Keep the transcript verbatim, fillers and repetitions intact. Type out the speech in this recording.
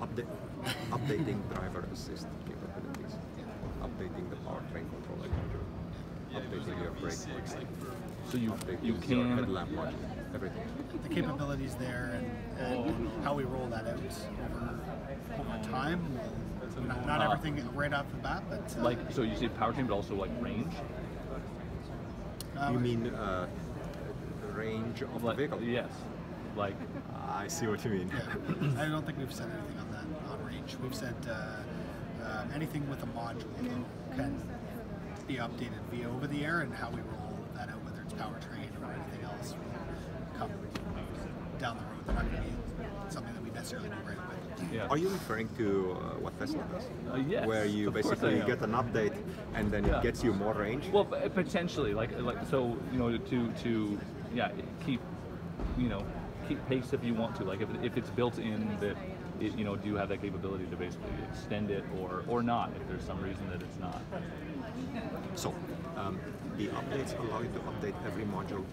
update, updating driver assist capabilities, updating the powertrain controller module, updating your brake module, so you, you can your headlamp module, everything. The capabilities there and, and how we roll that out over, over time. Not, not uh, everything right off the bat, but uh, like so you say powertrain, but also like range. Uh, you mean uh, range of like, the vehicle? Yes. Like I see what you mean. Yeah. I don't think we've said anything on that on range. We've said uh, uh, anything with a module can be updated via over the air, and how we roll that out, whether it's powertrain or anything else, will come down the road. They're not going to be something that we necessarily do right away. Yeah. Are you referring to uh, what Tesla does? Uh, yes, where you basically get an update and then yeah. it gets you more range? Well, potentially, like like so, you know, to to yeah, keep you know keep pace if you want to. Like if if it's built in that it, you know, do you have that capability to basically extend it or or not if there's some reason that it's not. So um, the updates allow you to update every module